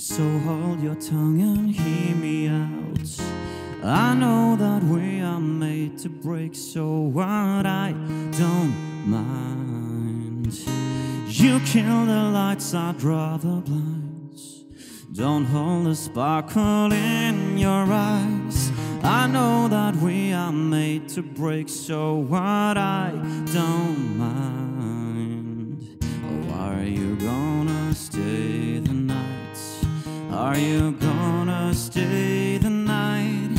So hold your tongue and hear me out. I know that we are made to break, so what, I don't mind. You kill the lights, I draw the blinds. Don't hold the sparkle in your eyes. I know that we are made to break, so what, I don't mind. Oh, are you gonna stay the night? Are you gonna stay the night?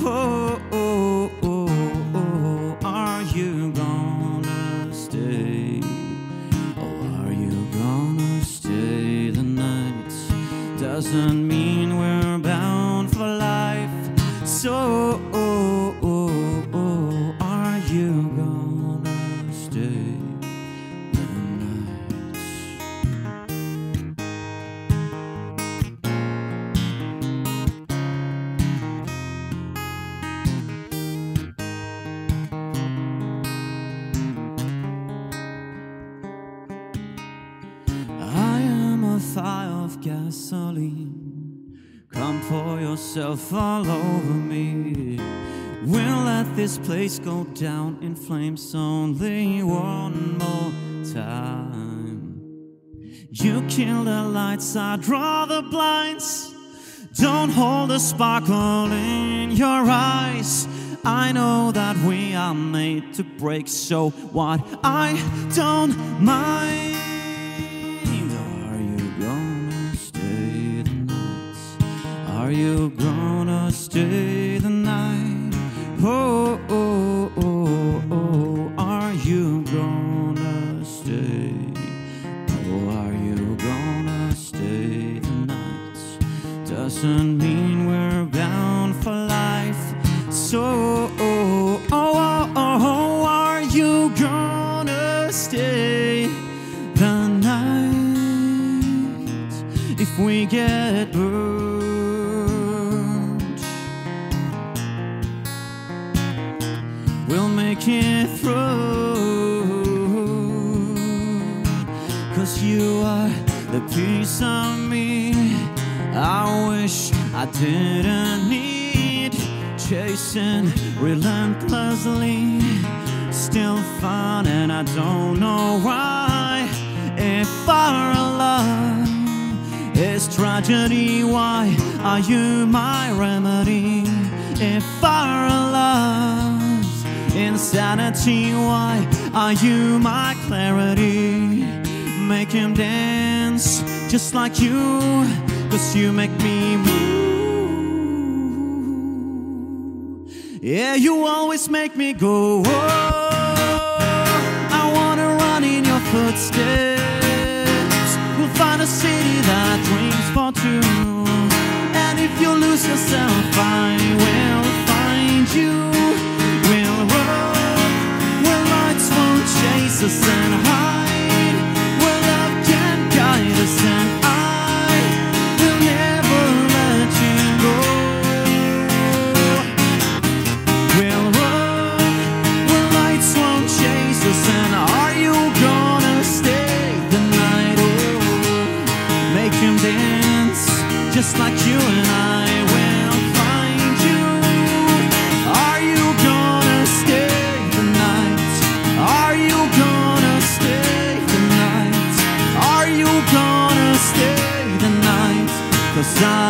Oh, oh, oh, oh, are you gonna stay? Doesn't mean we're bound for life. So, oh, oh, oh, are you gonna stay the night? I am a fire of gasoline, come pour yourself all over me. We'll let this place go down in flames only one more time. You kill the lights, I draw the blinds. Don't hold the sparkle in your eyes. I know that we are made to break, so what, I don't mind. Are you gonna stay the night? Oh, oh, oh, oh, are you gonna stay? Oh, are you gonna stay the night? Doesn't mean we're bound for life. So, oh, oh, oh, oh, are you gonna stay the night? If we get burned, we'll make it through, 'cause you are the piece of me I wish I didn't need. Chasing relentlessly, still fun, and I don't know why. If our love is tragedy, why are you my remedy? If our love insanity, why are you my clarity? Make him dance just like you, 'cause you make me move. Yeah, you always make me go, oh, I wanna run in your footsteps. We'll find a city that dreams for two, and if you lose yourself, I will find you. Chase us and hide where love can guide us, and I will never let you go. We'll run where lights won't chase us, and are you gonna stay the night? Oh, make him dance just like you and I will find you. Are you gonna stay?